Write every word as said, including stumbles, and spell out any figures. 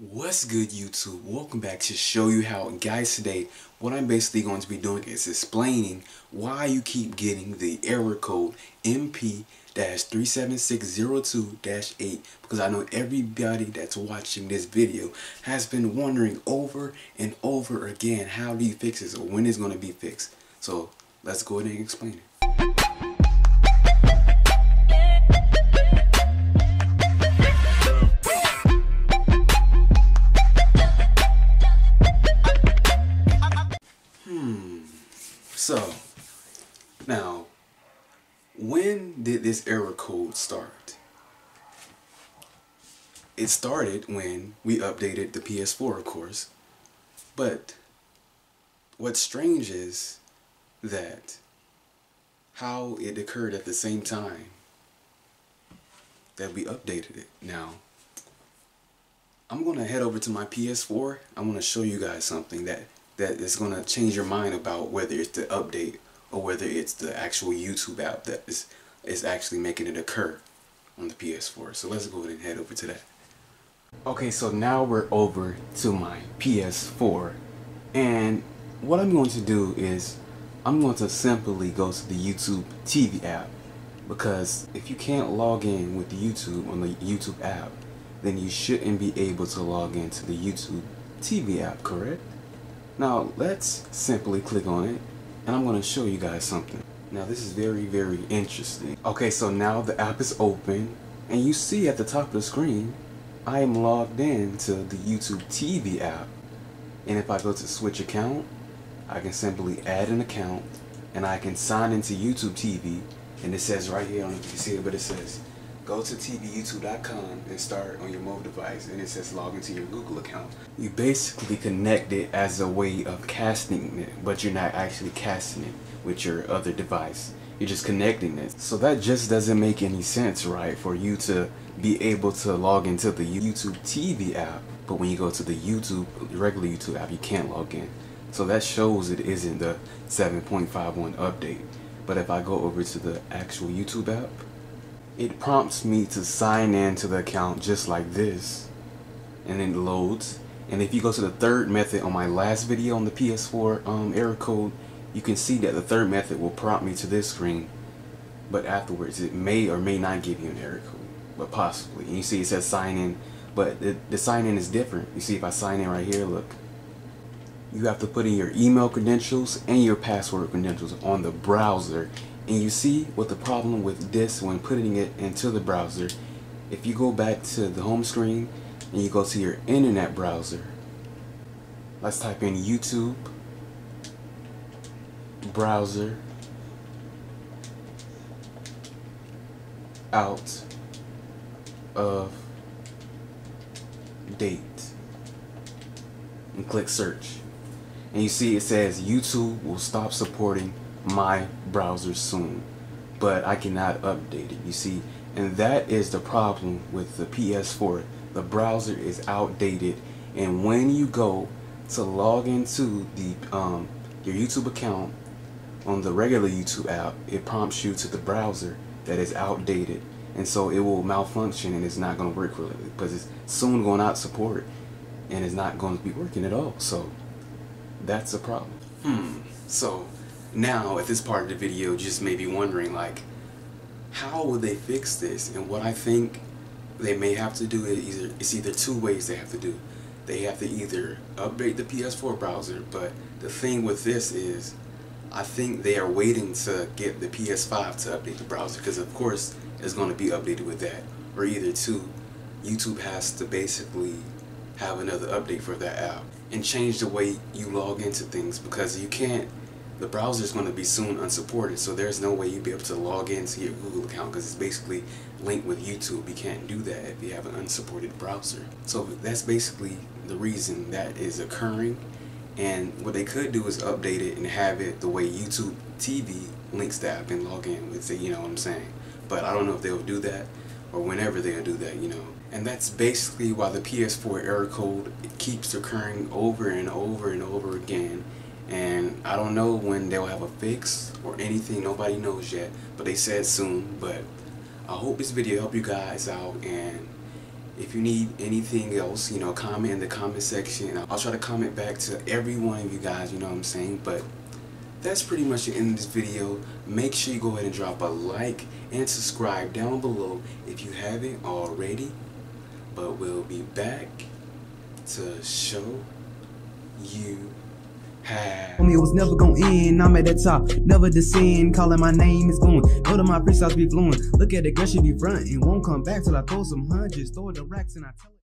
What's good, YouTube? Welcome back to Show You How. And guys, today what I'm basically going to be doing is explaining why you keep getting the error code M P three seven six zero two dash eight, because I know everybody that's watching this video has been wondering over and over again, how do you fix this, or when it's going to be fixed? So let's go ahead and explain it. So, now, when did this error code start? It started when we updated the P S four, of course. But what's strange is that how it occurred at the same time that we updated it. Now, I'm going to head over to my P S four. I want to show you guys something that that is going to change your mind about whether it's the update or whether it's the actual YouTube app that is, is actually making it occur on the P S four. So let's go ahead and head over to that. Okay, so now we're over to my P S four. And what I'm going to do is I'm going to simply go to the YouTube T V app, because if you can't log in with YouTube on the YouTube app, then you shouldn't be able to log into the YouTube T V app, correct? Now let's simply click on it, and I'm going to show you guys something. Now this is very, very interesting. Okay, so now the app is open, and you see at the top of the screen, I am logged in to the YouTube T V app. And if I go to switch account, I can simply add an account, and I can sign into YouTube T V. And it says right here, I don't know if you can see it, but it says, go to T V YouTube dot com and start on your mobile device, and it says log into your Google account. You basically connect it as a way of casting it, but you're not actually casting it with your other device. You're just connecting it. So that just doesn't make any sense, right, for you to be able to log into the YouTube T V app, but when you go to the YouTube, regular YouTube app, you can't log in. So that shows it isn't the seven point five one update. But if I go over to the actual YouTube app, it prompts me to sign in to the account just like this, and then it loads. And if you go to the third method on my last video on the P S four um, error code, you can see that the third method will prompt me to this screen, but afterwards it may or may not give you an error code, but possibly. And you see it says sign in, but the, the sign in is different. You see, if I sign in right here, look, you have to put in your email credentials and your password credentials on the browser. And you see what the problem with this, when putting it into the browser, if you go back to the home screen and you go to your internet browser, let's type in YouTube browser out of date and click search, and you see it says YouTube will stop supporting my browser soon, but I cannot update it, you see. And that is the problem with the P S four. The browser is outdated, and when you go to log into the um, your YouTube account on the regular YouTube app, it prompts you to the browser that is outdated, and so it will malfunction and it's not going to work really, because it's soon going out support and it's not going to be working at all. So that's a problem. Hmm. So now, at this part of the video, just maybe wondering, like, how would they fix this? And what I think they may have to do is either, it's either two ways they have to do. They have to either update the P S four browser, but the thing with this is, I think they are waiting to get the P S five to update the browser, because of course it's going to be updated with that. Or either two, YouTube has to basically have another update for that app and change the way you log into things, because you can't. The browser is going to be soon unsupported, so there's no way you'd be able to log into your Google account, because it's basically linked with YouTube. You can't do that if you have an unsupported browser. So that's basically the reason that is occurring. And what they could do is update it and have it the way YouTube T V links the app and log in with it, you know what I'm saying? But I don't know if they'll do that, or whenever they'll do that, you know. And that's basically why the P S four error code, it keeps occurring over and over and over again. And I don't know when they'll have a fix or anything, nobody knows yet, but they said soon. But I hope this video helped you guys out, and If you need anything else, you know, comment in the comment section. I'll try to comment back to every one of you guys, you know what I'm saying? But that's pretty much the end of this video. Make sure you go ahead and drop a like and subscribe down below if you haven't already. But we'll be back to show you how. It was never gonna end, I'm at the top, never descend, calling my name is going. Go to my pre-size be flowing, look at the girl, she be frontin', won't come back till I throw some hundreds, throw the racks and I tell her.